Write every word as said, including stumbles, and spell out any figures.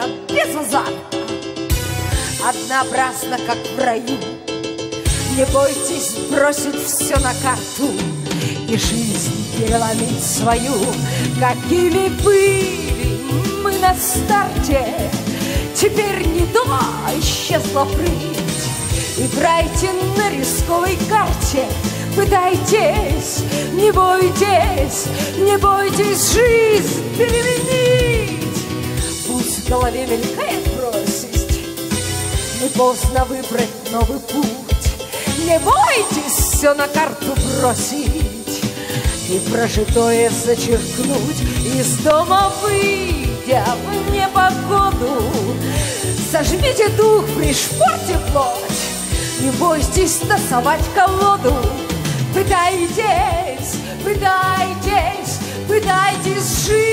сына без азарта. Однообразно, как в раю, не бойтесь бросить все на карту и жизнь переломить свою. Какими были мы на старте, теперь не то, исчезла прыть. Играйте на рисковой карте, пытайтесь, не бойтесь, не бойтесь жизнь переменить. Пусть в голове мелькает просесть, не поздно выбрать новый путь. Не бойтесь все на карту бросить и прожитое зачеркнуть. Из дома выйдя в непогоду, сожмите дух, пришпорьте плоть. Не бойтесь тасовать колоду. Пытайтесь, пытайтесь, пытайтесь жить.